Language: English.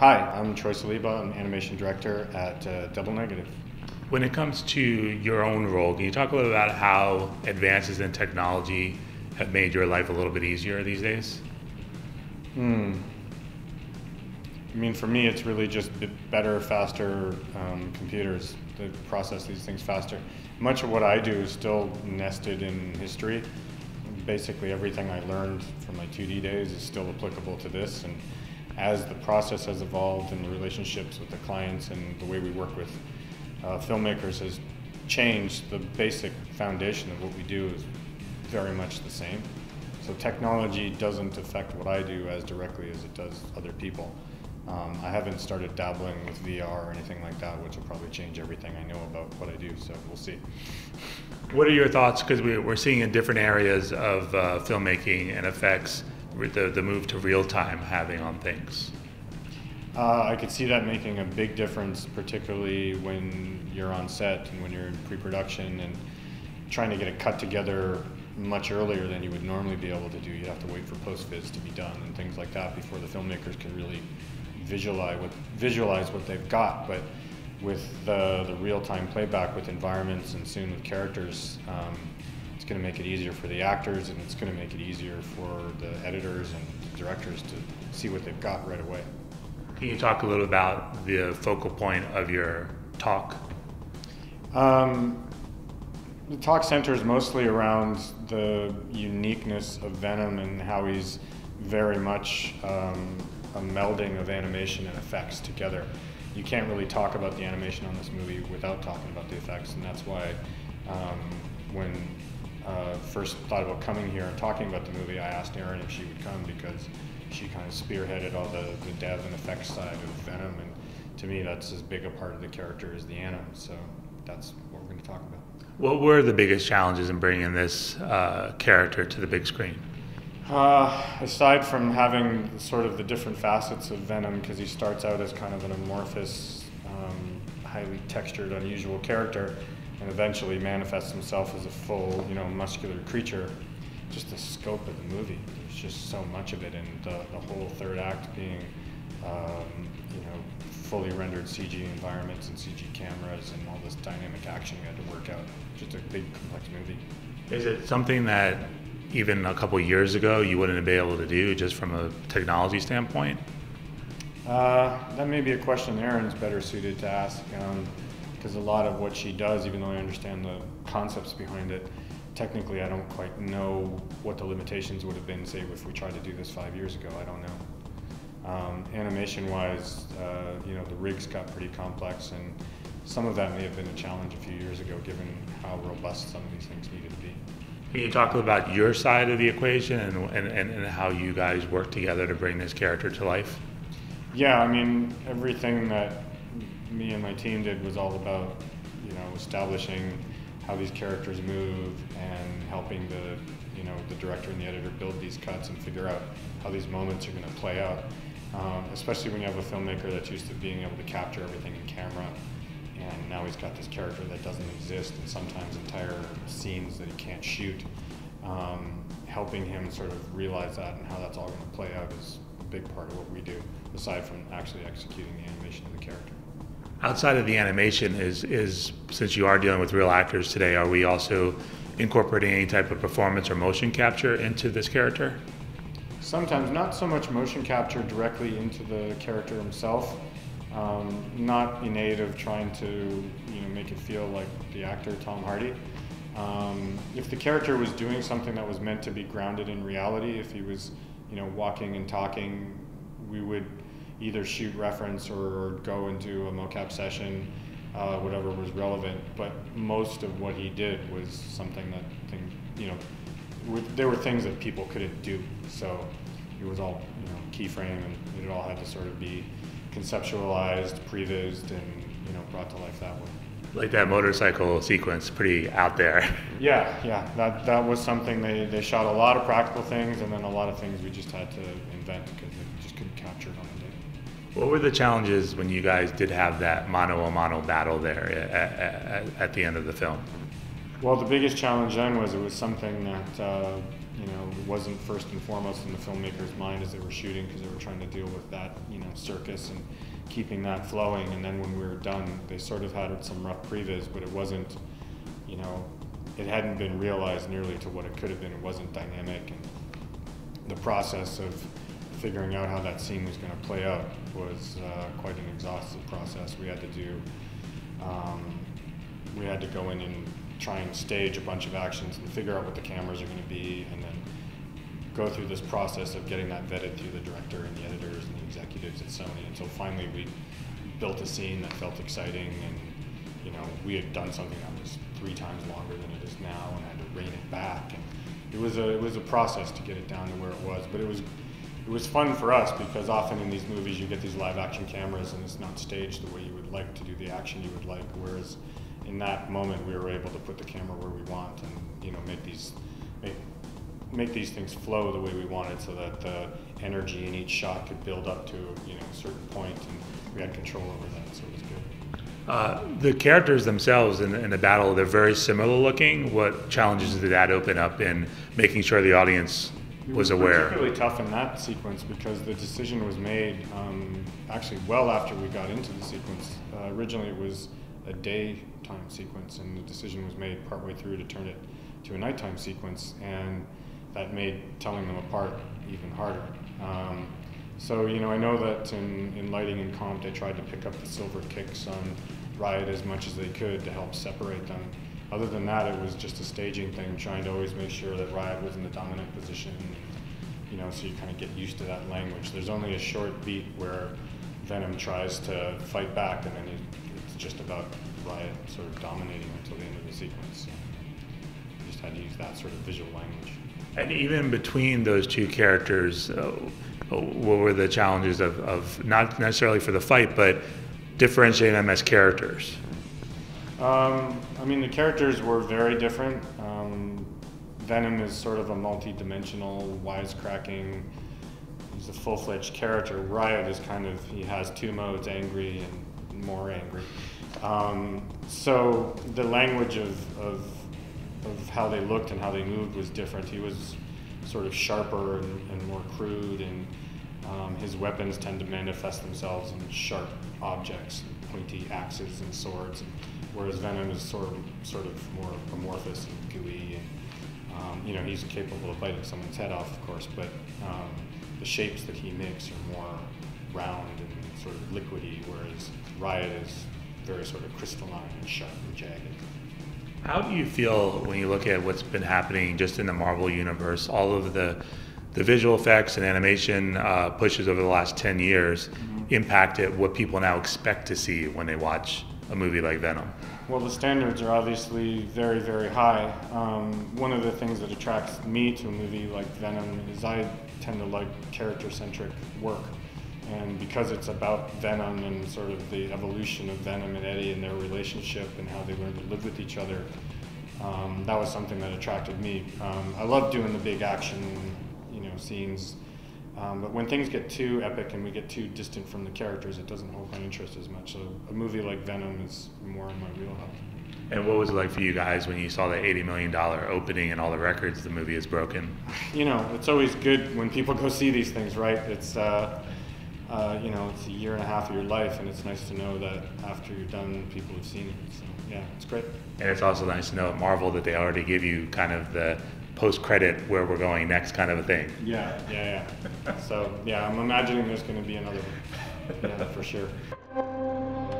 Hi, I'm Troy Saliba. I'm animation director at Double Negative. When it comes to your own role, can you talk a little about how advances in technology have made your life a little bit easier these days? I mean, for me, it's really just better, faster computers that process these things faster. Much of what I do is still nested in history. Basically, everything I learned from my 2D days is still applicable to this. And as the process has evolved and the relationships with the clients and the way we work with filmmakers has changed, the basic foundation of what we do is very much the same. So technology doesn't affect what I do as directly as it does other people. I haven't started dabbling with VR or anything like that, which will probably change everything I know about what I do, so we'll see. What are your thoughts, because we're seeing in different areas of filmmaking and effects, the move to real-time having on things? I could see that making a big difference, particularly when you're on set and when you're in pre-production and trying to get it cut together much earlier than you would normally be able to do. You'd have to wait for post-viz to be done and things like that before the filmmakers can really visualize what they've got. But with the real-time playback with environments and soon with characters, it's going to make it easier for the actors, and it's going to make it easier for the editors and directors to see what they've got right away. Can you talk a little about the focal point of your talk? The talk centers mostly around the uniqueness of Venom and how he's very much a melding of animation and effects together. You can't really talk about the animation on this movie without talking about the effects, and that's why when I first thought about coming here and talking about the movie, I asked Aaron if she would come because she kind of spearheaded all the dev and effects side of Venom, and to me that's as big a part of the character as the anim, so that's what we're going to talk about. What were the biggest challenges in bringing this character to the big screen? Aside from having sort of the different facets of Venom, because he starts out as kind of an amorphous, highly textured, unusual character, and eventually manifests himself as a full, muscular creature, just the scope of the movie, there's just so much of it, and the whole third act being, fully rendered CG environments and CG cameras and all this dynamic action we had to work out. Just a big, complex movie. Is it something that even a couple years ago you wouldn't have been able to do just from a technology standpoint? That may be a question Aaron's better suited to ask, because a lot of what she does, even though I understand the concepts behind it, technically I don't quite know what the limitations would have been, say, if we tried to do this 5 years ago. I don't know. Animation-wise, the rigs got pretty complex, and some of that may have been a challenge a few years ago, given how robust some of these things needed to be. Can you talk about your side of the equation and how you guys work together to bring this character to life? Yeah, I mean, everything that me and my team did was all about, establishing how these characters move and helping the director and the editor build these cuts and figure out how these moments are going to play out. Especially when you have a filmmaker that's used to being able to capture everything in camera, and now he's got this character that doesn't exist, and sometimes entire scenes that he can't shoot. Helping him sort of realize that and how that's all going to play out is a big part of what we do, aside from actually executing the animation of the character. Outside of the animation, is since you are dealing with real actors today, are we also incorporating any type of performance or motion capture into this character? Sometimes, not so much motion capture directly into the character himself. Not in aid of trying to make it feel like the actor Tom Hardy. If the character was doing something that was meant to be grounded in reality, if he was walking and talking, we would either shoot reference or go and do a mocap session, whatever was relevant. But most of what he did was something that there were things that people couldn't do, so it was all keyframe, and it all had to sort of be conceptualized, prevised, and brought to life that way. Like that motorcycle sequence, pretty out there. Yeah, that was something they shot a lot of practical things, and then a lot of things we just had to invent because they just couldn't capture it on the day. What were the challenges when you guys did have that mano-a-mano battle there at the end of the film? Well, the biggest challenge then was it was something that you know, wasn't first and foremost in the filmmaker's mind as they were shooting, because they were trying to deal with that, you know, circus and keeping that flowing. And then when we were done, they sort of had some rough previs, but it wasn't, you know, it hadn't been realized nearly to what it could have been. It wasn't dynamic, and the process of figuring out how that scene was going to play out was quite an exhaustive process. We had to do, we had to go in and try and stage a bunch of actions and figure out what the cameras are going to be, and then go through this process of getting that vetted through the director and the editors and the executives at Sony until finally we built a scene that felt exciting. And you know, we had done something that was 3 times longer than it is now, and had to rein it back. And it was a process to get it down to where it was, but it was fun for us, because often in these movies you get these live action cameras and it's not staged the way you would like to do the action you would like, whereas in that moment we were able to put the camera where we want and, you know, make these things flow the way we wanted, so that the energy in each shot could build up to, you know, a certain point, and we had control over that, so it was good. The characters themselves in the battle, they're very similar looking. What challenges did that open up in making sure the audience was aware? It was particularly tough in that sequence, because the decision was made actually well after we got into the sequence. Originally it was a daytime sequence, and the decision was made partway through to turn it to a nighttime sequence, and that made telling them apart even harder. So, you know, I know that in lighting and comp, they tried to pick up the silver kicks on Riot as much as they could to help separate them. Other than that, it was just a staging thing, trying to always make sure that Riot was in the dominant position, you know, so you kind of get used to that language. There's only a short beat where Venom tries to fight back, and then it's just about Riot sort of dominating until the end of the sequence. So you just had to use that sort of visual language. And even between those two characters, what were the challenges of not necessarily for the fight, but differentiating them as characters? I mean, the characters were very different. Venom is sort of a multi-dimensional, wisecracking, he's a full-fledged character. Riot is kind of, he has 2 modes, angry and more angry. So the language of how they looked and how they moved was different. He was sort of sharper and more crude, and his weapons tend to manifest themselves in sharp objects, pointy axes and swords, whereas Venom is sort of more amorphous and gooey, and you know, he's capable of biting someone's head off, of course, but the shapes that he makes are more round and sort of liquidy, whereas Riot is very sort of crystalline and sharp and jagged. How do you feel when you look at what's been happening just in the Marvel universe, all of the visual effects and animation pushes over the last 10 years impacted what people now expect to see when they watch a movie like Venom? Well, the standards are obviously very, very high. One of the things that attracts me to a movie like Venom is I tend to like character-centric work. And because it's about Venom and sort of the evolution of Venom and Eddie and their relationship and how they learn to live with each other, that was something that attracted me. I love doing the big action, you know, scenes, but when things get too epic and we get too distant from the characters, it doesn't hold my interest as much. So a movie like Venom is more in my wheelhouse. And what was it like for you guys when you saw that $80 million opening and all the records the movie has broken? You know, it's always good when people go see these things, right? You know, it's 1.5 years of your life, and it's nice to know that after you're done, people have seen it. So, yeah, it's great. And it's also nice to know at Marvel that they already give you kind of the post-credit where we're going next kind of a thing. Yeah, yeah, yeah. So, yeah, I'm imagining there's going to be another one. Yeah, for sure.